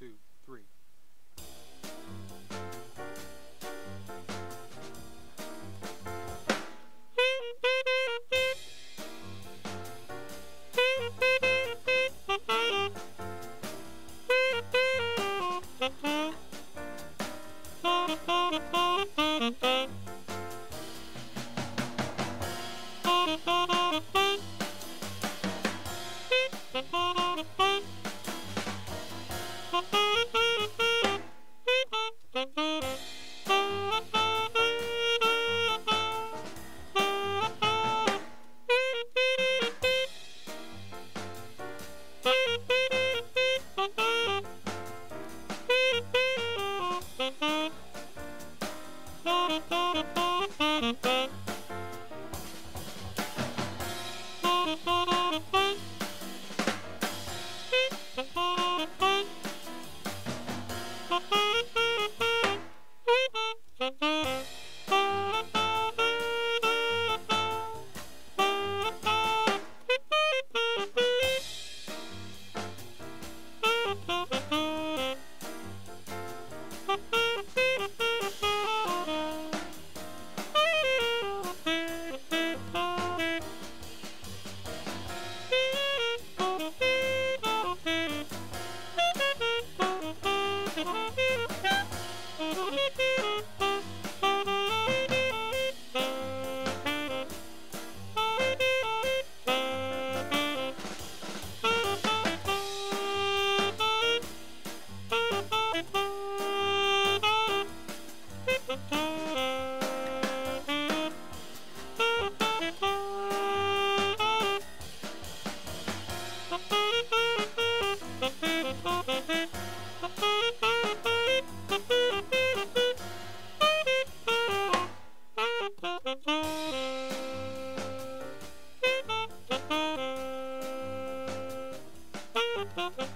1, 2, 3.